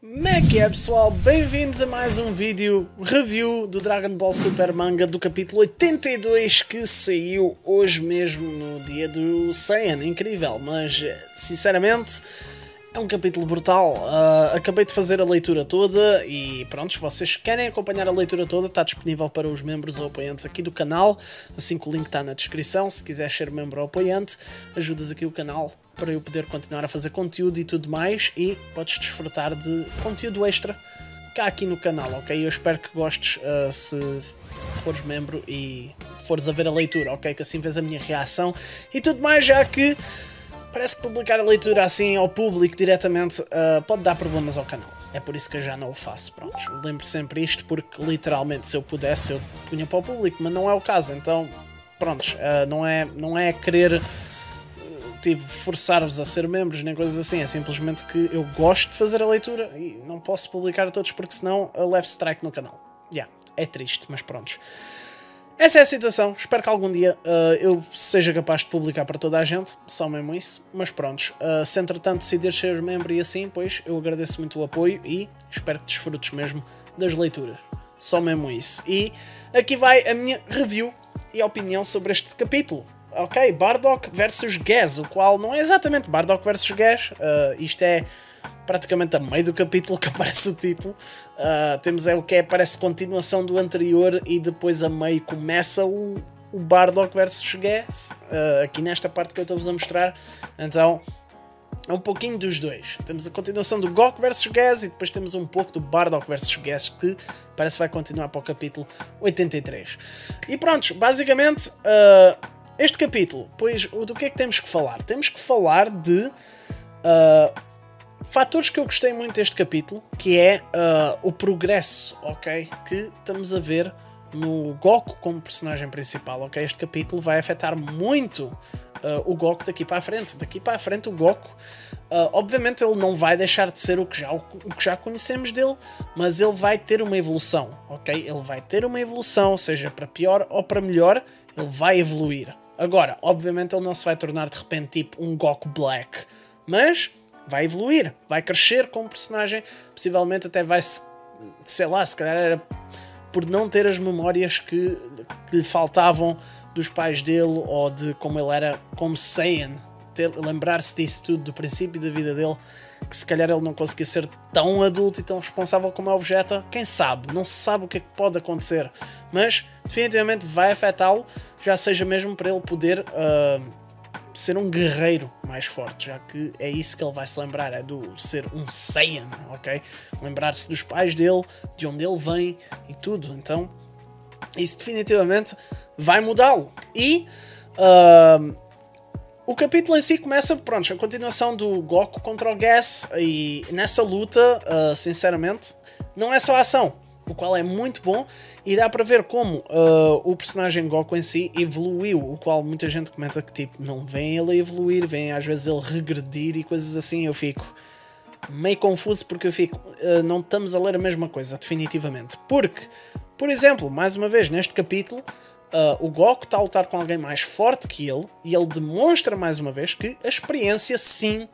Como é que é, pessoal? Bem-vindos a mais um vídeo review do Dragon Ball Super Manga do capítulo 82 que saiu hoje mesmo no dia do Saiyan. Incrível, mas sinceramente é um capítulo brutal. Acabei de fazer a leitura toda e pronto, se vocês querem acompanhar a leitura toda está disponível para os membros ou apoiantes aqui do canal, assim que o link está na descrição. Se quiseres ser membro ou apoiante, ajudas aqui o canal para eu poder continuar a fazer conteúdo e tudo mais, e podes desfrutar de conteúdo extra cá aqui no canal, ok? Eu espero que gostes se fores membro e fores a ver a leitura, ok? Que assim vês a minha reação e tudo mais, já que parece que publicar a leitura assim ao público diretamente pode dar problemas ao canal. É por isso que eu já não o faço, pronto. Lembro sempre isto porque literalmente se eu pudesse eu punha para o público, mas não é o caso, então prontos, não é querer tipo forçar-vos a ser membros nem coisas assim, é simplesmente que eu gosto de fazer a leitura e não posso publicar todos porque senão eu levo strike no canal. É triste, mas prontos. Essa é a situação, espero que algum dia eu seja capaz de publicar para toda a gente, só mesmo isso, mas prontos, se entretanto decidir ser membro e assim, pois eu agradeço muito o apoio e espero que desfrutes mesmo das leituras, só mesmo isso. E aqui vai a minha review e opinião sobre este capítulo. Ok, Bardock versus Gas, o qual não é exatamente Bardock versus Gas, isto é praticamente a meio do capítulo que aparece o título. Temos é o que é, parece continuação do anterior e depois a meio começa o Bardock versus Gas, aqui nesta parte que eu estou-vos a mostrar, então é um pouquinho dos dois. Temos a continuação do Goku versus Gas e depois temos um pouco do Bardock versus Gas que parece que vai continuar para o capítulo 83. E pronto, basicamente... este capítulo, pois do que é que temos que falar? Temos que falar de fatores que eu gostei muito deste capítulo, que é o progresso, ok? Que estamos a ver no Goku como personagem principal, ok? Este capítulo vai afetar muito o Goku daqui para a frente. Daqui para a frente o Goku, obviamente ele não vai deixar de ser o que já conhecemos dele, mas ele vai ter uma evolução, ok? Ele vai ter uma evolução, seja para pior ou para melhor, ele vai evoluir. Agora, obviamente ele não se vai tornar de repente tipo um Goku Black, mas vai evoluir, vai crescer como personagem, possivelmente até vai, sei lá, se calhar era por não ter as memórias que lhe faltavam dos pais dele, ou de como ele era como Saiyan, lembrar-se disso tudo, do princípio da vida dele, que se calhar ele não conseguia ser tão adulto e tão responsável como é o Vegeta. Quem sabe, não se sabe o que é que pode acontecer, mas definitivamente vai afetá-lo, já seja mesmo para ele poder ser um guerreiro mais forte, já que é isso que ele vai se lembrar, é do ser um Saiyan, ok? Lembrar-se dos pais dele, de onde ele vem e tudo, então isso definitivamente vai mudá-lo. E o capítulo em si começa, pronto, a continuação do Goku contra o Gas, e nessa luta, sinceramente, não é só a ação, o qual é muito bom, e dá para ver como o personagem Goku em si evoluiu, o qual muita gente comenta que tipo, não vem ele a evoluir, vem às vezes ele regredir e coisas assim. Eu fico meio confuso porque eu fico, não estamos a ler a mesma coisa, definitivamente, porque, por exemplo, mais uma vez, neste capítulo, o Goku está a lutar com alguém mais forte que ele e ele demonstra mais uma vez que a experiência sim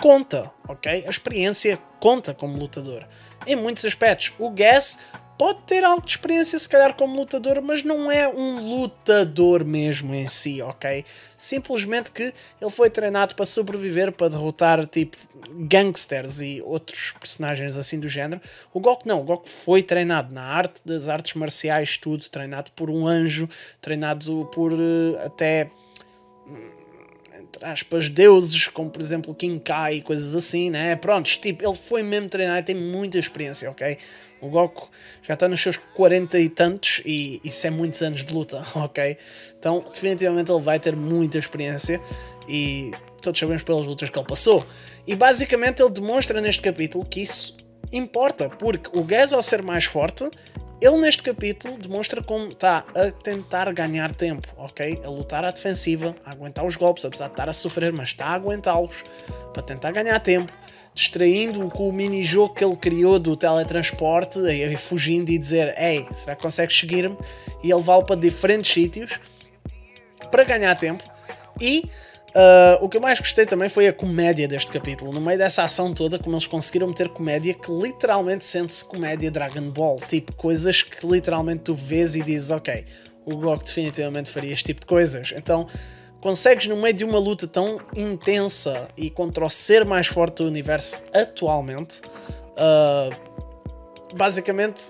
conta, ok? A experiência conta como lutador em muitos aspectos. O Gas pode ter algo de experiência se calhar como lutador, mas não é um lutador mesmo em si, ok? Simplesmente que ele foi treinado para sobreviver, para derrotar tipo gangsters e outros personagens assim do género. O Goku não, o Goku foi treinado na arte das artes marciais, tudo, treinado por um anjo, treinado por até, entre aspas, deuses, como por exemplo King Kai e coisas assim, né? Prontos, tipo, ele foi mesmo treinado e tem muita experiência, ok? O Goku já está nos seus 40 e tantos e isso é muitos anos de luta, ok? Então, definitivamente ele vai ter muita experiência e todos sabemos pelas lutas que ele passou. E basicamente ele demonstra neste capítulo que isso importa, porque o Gas, ao ser mais forte, ele neste capítulo demonstra como está a tentar ganhar tempo, ok? A lutar à defensiva, a aguentar os golpes, apesar de estar a sofrer, mas está a aguentá-los para tentar ganhar tempo, distraindo-o com o mini-jogo que ele criou do teletransporte, e fugindo e dizer, ei, será que consegues seguir-me? E ele vai para diferentes sítios para ganhar tempo. E O que eu mais gostei também foi a comédia deste capítulo. No meio dessa ação toda, como eles conseguiram meter comédia que literalmente sente-se comédia Dragon Ball. Tipo, coisas que literalmente tu vês e dizes, ok, o Goku definitivamente faria este tipo de coisas. Então, consegues no meio de uma luta tão intensa e contra o ser mais forte do universo atualmente, basicamente...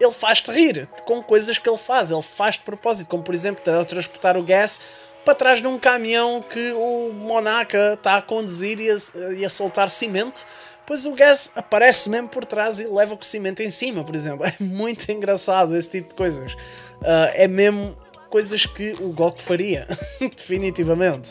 ele faz-te rir com coisas que ele faz de propósito, como por exemplo teletransportar o Gas para trás de um caminhão que o Monaca está a conduzir e a soltar cimento, pois o Gas aparece mesmo por trás e leva com o cimento em cima, por exemplo. É muito engraçado esse tipo de coisas, é mesmo coisas que o Goku faria, definitivamente,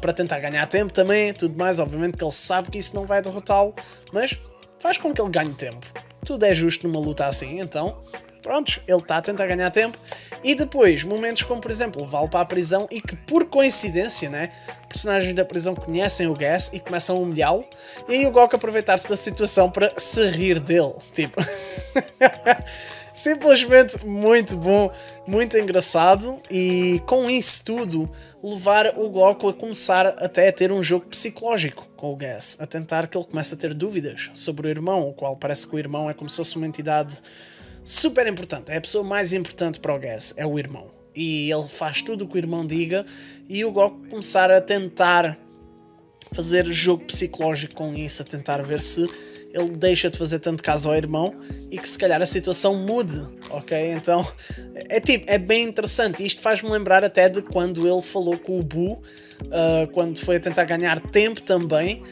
para tentar ganhar tempo também, tudo mais. Obviamente que ele sabe que isso não vai derrotá-lo, mas faz com que ele ganhe tempo. Tudo é justo numa luta assim, então, prontos, ele está a tentar ganhar tempo. E depois, momentos como, por exemplo, levá-lo para a prisão e que, por coincidência, né, personagens da prisão conhecem o Gas e começam a humilhá-lo. E aí o Goku aproveitar-se da situação para se rir dele, tipo... Simplesmente muito bom, muito engraçado, e com isso tudo levar o Goku a começar até a ter um jogo psicológico com o Gas, a tentar que ele comece a ter dúvidas sobre o irmão, o qual parece que o irmão é como se fosse uma entidade super importante, é a pessoa mais importante para o Gas, é o irmão, e ele faz tudo o que o irmão diga, e o Goku começar a tentar fazer jogo psicológico com isso, a tentar ver se ele deixa de fazer tanto caso ao irmão e que se calhar a situação mude, ok? Então, é bem interessante. Isto faz-me lembrar até de quando ele falou com o Buu, quando foi a tentar ganhar tempo também,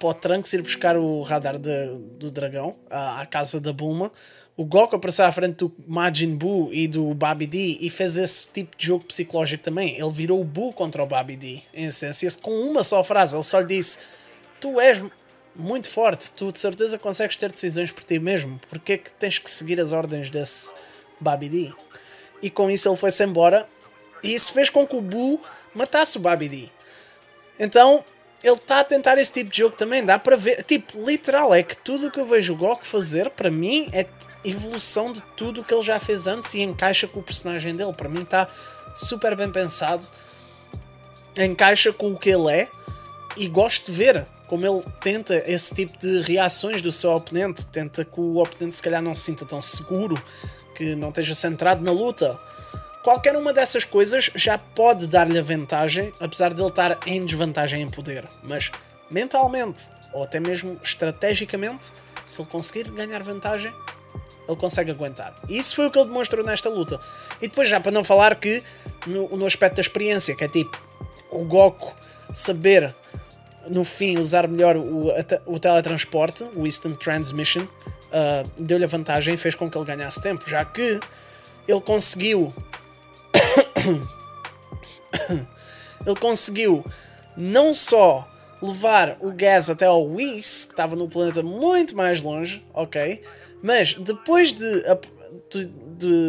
para o Trunks ir buscar o radar do dragão, à casa da Bulma. O Goku apareceu à frente do Majin Buu e do Babidi e fez esse tipo de jogo psicológico também. Ele virou o Buu contra o Babidi, em essência, com uma só frase. Ele só lhe disse, tu és... muito forte, tu de certeza consegues ter decisões por ti mesmo, porque é que tens que seguir as ordens desse Babidi? E com isso ele foi-se embora, e isso fez com que o Buu matasse o Babidi. Então, ele está a tentar esse tipo de jogo também, dá para ver, tipo, literal, é que tudo o que eu vejo o Goku fazer, para mim, é evolução de tudo o que ele já fez antes e encaixa com o personagem dele. Para mim está super bem pensado, encaixa com o que ele é, e gosto de ver como ele tenta esse tipo de reações do seu oponente, tenta que o oponente se calhar não se sinta tão seguro, que não esteja centrado na luta. Qualquer uma dessas coisas já pode dar-lhe a vantagem, apesar de ele estar em desvantagem em poder, mas mentalmente, ou até mesmo estrategicamente, se ele conseguir ganhar vantagem, ele consegue aguentar. E isso foi o que ele demonstrou nesta luta. E depois já para não falar que, no aspecto da experiência, que é tipo, o Goku saber... no fim, usar melhor o teletransporte, o Instant Transmission, deu-lhe a vantagem e fez com que ele ganhasse tempo, já que ele conseguiu... ele conseguiu não só levar o Gas até ao Whis, que estava no planeta muito mais longe, ok? Mas depois de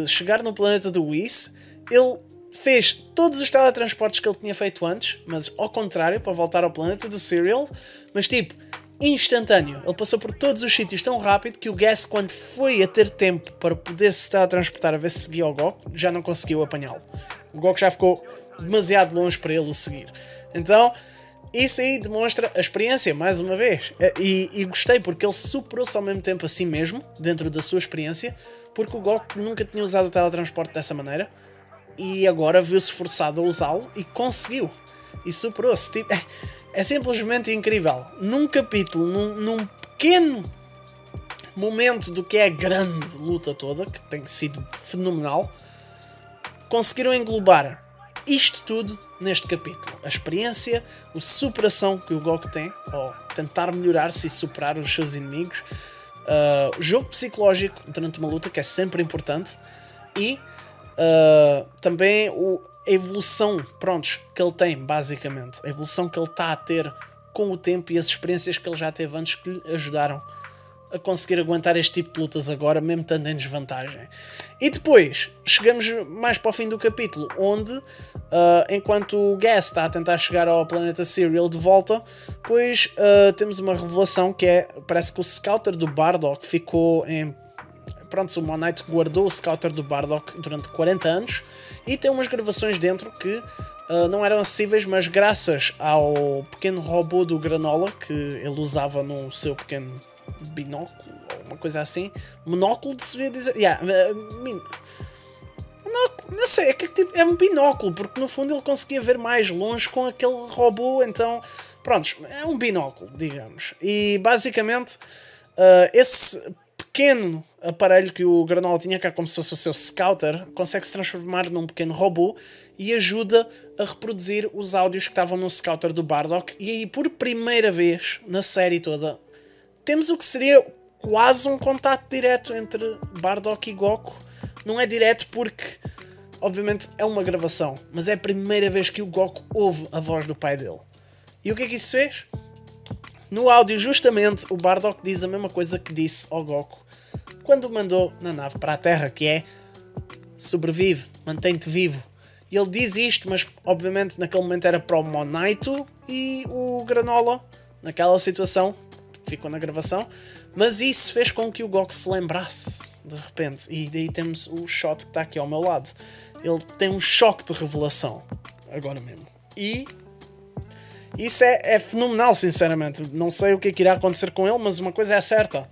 chegar no planeta do Whis, ele... fez todos os teletransportes que ele tinha feito antes, mas ao contrário, para voltar ao planeta do Cereal, mas tipo, instantâneo. Ele passou por todos os sítios tão rápido que o Gas, quando foi a ter tempo para poder se teletransportar a ver se seguia o Goku, já não conseguiu apanhá-lo. O Goku já ficou demasiado longe para ele o seguir. Então, isso aí demonstra a experiência, mais uma vez. E gostei, porque ele superou-se ao mesmo tempo a si mesmo, dentro da sua experiência, porque o Goku nunca tinha usado o teletransporte dessa maneira, e agora viu-se forçado a usá-lo e conseguiu, e superou-se. Tipo, é simplesmente incrível. Num capítulo, num pequeno momento do que é a grande luta toda, que tem sido fenomenal, conseguiram englobar isto tudo neste capítulo. A experiência, a superação que o Goku tem, ou tentar melhorar-se e superar os seus inimigos, o jogo psicológico durante uma luta, que é sempre importante, e... também a evolução, prontos, que ele tem, basicamente. A evolução que ele está a ter com o tempo e as experiências que ele já teve antes que lhe ajudaram a conseguir aguentar este tipo de lutas agora, mesmo estando em desvantagem. E depois, chegamos mais para o fim do capítulo, onde, enquanto o Gas está a tentar chegar ao planeta Cereal de volta, pois temos uma revelação que é, parece que o Scouter do Bardock ficou em... pronto, o Monaito guardou o Scouter do Bardock durante 40 anos e tem umas gravações dentro que não eram acessíveis, mas graças ao pequeno robô do Granola que ele usava no seu pequeno binóculo, ou uma coisa assim, monóculo de se ver dizer... não sei, é, tipo, é um binóculo, porque no fundo ele conseguia ver mais longe com aquele robô, então, pronto, é um binóculo, digamos. E basicamente, esse pequeno aparelho que o Granola tinha cá, como se fosse o seu Scouter, consegue se transformar num pequeno robô e ajuda a reproduzir os áudios que estavam no Scouter do Bardock. E aí, por primeira vez na série toda, temos o que seria quase um contacto direto entre Bardock e Goku. Não é direto porque, obviamente, é uma gravação, mas é a primeira vez que o Goku ouve a voz do pai dele. E o que é que isso fez? No áudio, justamente, o Bardock diz a mesma coisa que disse ao Goku quando o mandou na nave para a Terra, que é: sobrevive, mantém-te vivo. E ele diz isto, mas obviamente naquele momento era para o Monaito, e o Granola, naquela situação, ficou na gravação, mas isso fez com que o Goku se lembrasse de repente, e daí temos o shot que está aqui ao meu lado. Ele tem um choque de revelação agora mesmo, e isso é fenomenal, sinceramente. Não sei o que é que irá acontecer com ele, mas uma coisa é certa: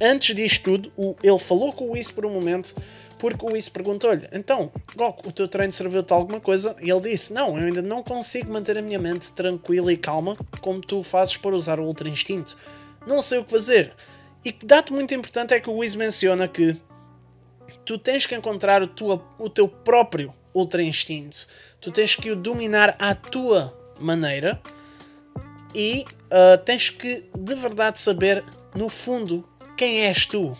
antes disto tudo, ele falou com o Whis por um momento, porque o Whis perguntou-lhe: então, Goku, o teu treino serviu-te alguma coisa? E ele disse: não, eu ainda não consigo manter a minha mente tranquila e calma como tu fazes por usar o Ultra Instinto. Não sei o que fazer. E que dado muito importante é que o Whis menciona que tu tens que encontrar o teu próprio Ultra Instinto. Tu tens que o dominar à tua maneira e tens que de verdade saber, no fundo, quem és tu.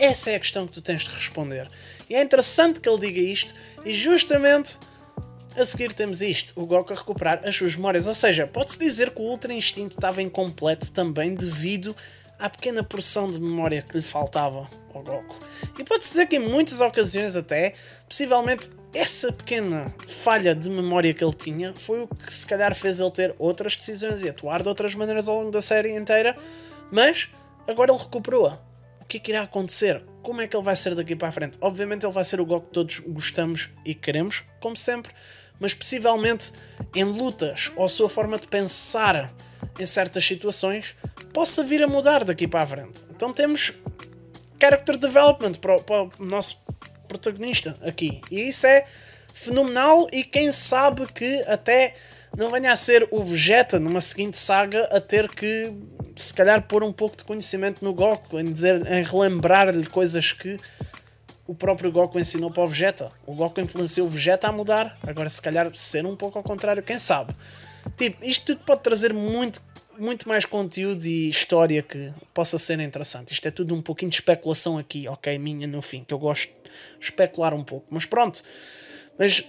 Essa é a questão que tu tens de responder. E é interessante que ele diga isto, e justamente a seguir temos isto, o Goku a recuperar as suas memórias. Ou seja, pode-se dizer que o Ultra Instinto estava incompleto também devido à pequena porção de memória que lhe faltava ao Goku. E pode-se dizer que em muitas ocasiões até, possivelmente, essa pequena falha de memória que ele tinha foi o que se calhar fez ele ter outras decisões e atuar de outras maneiras ao longo da série inteira, mas agora ele recuperou-a. O que é que irá acontecer? Como é que ele vai ser daqui para a frente? Obviamente ele vai ser o Goku que todos gostamos e queremos, como sempre, mas possivelmente em lutas ou a sua forma de pensar em certas situações possa vir a mudar daqui para a frente. Então temos character development para o nosso protagonista aqui, e isso é fenomenal. E quem sabe que até não venha a ser o Vegeta numa seguinte saga a ter que se calhar pôr um pouco de conhecimento no Goku, em relembrar-lhe coisas que o próprio Goku ensinou para o Vegeta. O Goku influenciou o Vegeta a mudar, agora se calhar ser um pouco ao contrário, quem sabe? Tipo, isto tudo pode trazer muito mais conteúdo e história que possa ser interessante. Isto é tudo um pouquinho de especulação aqui, ok? Minha no fim, que eu gosto de especular um pouco, mas pronto. Mas,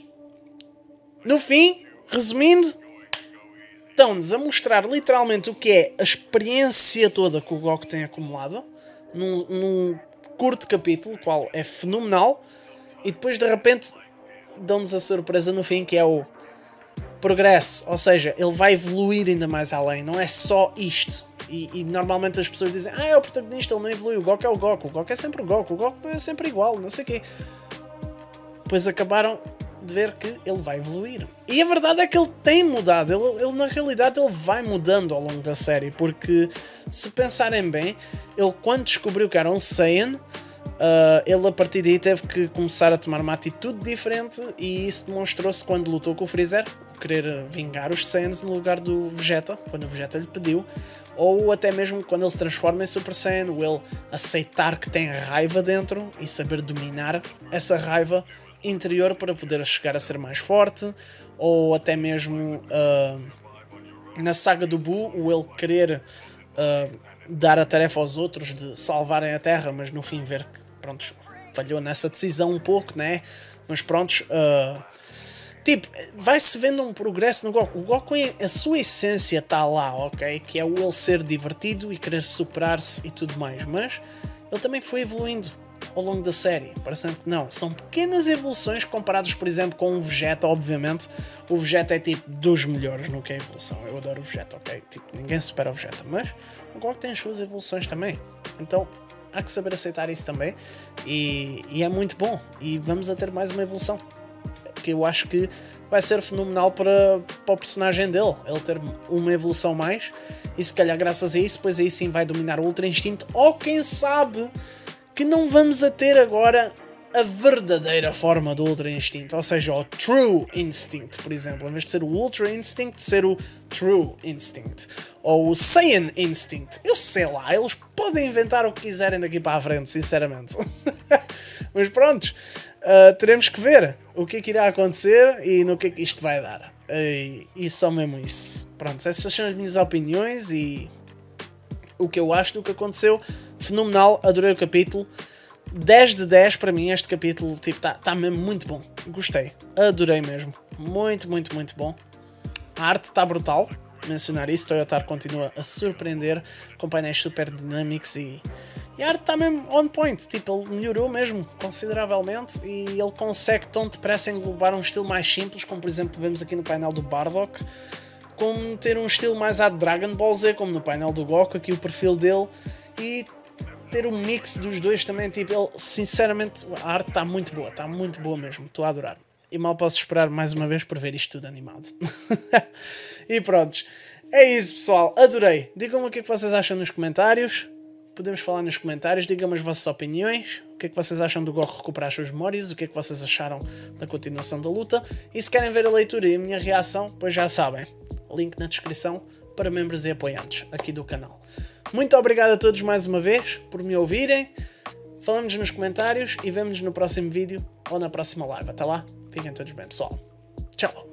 no fim, resumindo, estão-nos a mostrar literalmente o que é a experiência toda que o Goku tem acumulada num curto capítulo, o qual é fenomenal, e depois de repente dão-nos a surpresa no fim, que é o progresso. Ou seja, ele vai evoluir ainda mais além, não é só isto. E normalmente as pessoas dizem: ah, é o protagonista, ele não evoluiu, o Goku é o Goku, o Goku é sempre o Goku não é sempre igual, não sei o quê. Pois acabaram de ver que ele vai evoluir. E a verdade é que ele tem mudado. Ele na realidade ele vai mudando ao longo da série, porque se pensarem bem, ele quando descobriu que era um Saiyan, ele a partir daí teve que começar a tomar uma atitude diferente, e isso demonstrou-se quando lutou com o Freezer, querer vingar os Saiyans no lugar do Vegeta, quando o Vegeta lhe pediu, ou até mesmo quando ele se transforma em Super Saiyan, ou ele aceitar que tem raiva dentro e saber dominar essa raiva interior para poder chegar a ser mais forte, ou até mesmo na saga do Buu, o ele querer dar a tarefa aos outros de salvarem a Terra, mas no fim ver que, pronto, falhou nessa decisão um pouco, né? Mas pronto, tipo, vai-se vendo um progresso no Goku. O Goku, a sua essência está lá, ok? Que é o ele ser divertido e querer superar-se e tudo mais, mas ele também foi evoluindo ao longo da série, parecendo que não, são pequenas evoluções comparadas, por exemplo, com o Vegeta. Obviamente, o Vegeta é tipo dos melhores no que é evolução, eu adoro o Vegeta, ok? Tipo, ninguém supera o Vegeta, mas o Goku tem as suas evoluções também, então há que saber aceitar isso também, e é muito bom, e vamos a ter mais uma evolução, que eu acho que vai ser fenomenal para o personagem dele, ele ter uma evolução mais, e se calhar graças a isso, pois aí sim vai dominar o Ultra Instinto, ou quem sabe que não vamos a ter agora a verdadeira forma do Ultra Instinto, ou seja, o True Instinct, por exemplo, em vez de ser o Ultra Instinct, ser o True Instinct, ou o Saiyan Instinct, eu sei lá, eles podem inventar o que quiserem daqui para a frente, sinceramente, mas pronto, teremos que ver o que é que irá acontecer e no que é que isto vai dar, e só mesmo isso, pronto, essas são as minhas opiniões e o que eu acho do que aconteceu, fenomenal, adorei o capítulo, 10 de 10 para mim este capítulo, tipo, tá mesmo muito bom, gostei, adorei mesmo, muito bom, a arte está brutal, mencionar isso, Toyota continua a surpreender com painéis super dinâmicos e a arte está mesmo on point, tipo, ele melhorou mesmo consideravelmente e ele consegue tão depressa englobar um estilo mais simples, como por exemplo vemos aqui no painel do Bardock, como ter um estilo mais à Dragon Ball Z, como no painel do Goku, aqui o perfil dele, e ter um mix dos dois também, tipo, ele, sinceramente, a arte está muito boa, mesmo, estou a adorar. E mal posso esperar mais uma vez por ver isto tudo animado. E prontos, é isso pessoal, adorei. Digam-me o que é que vocês acham nos comentários, podemos falar nos comentários, digam-me as vossas opiniões, o que é que vocês acham do Goku recuperar as suas memórias, o que é que vocês acharam da continuação da luta, e se querem ver a leitura e a minha reação, pois já sabem, link na descrição para membros e apoiantes aqui do canal. Muito obrigado a todos mais uma vez por me ouvirem, falamos nos comentários e vemo-nos no próximo vídeo ou na próxima live, até lá, fiquem todos bem pessoal, tchau!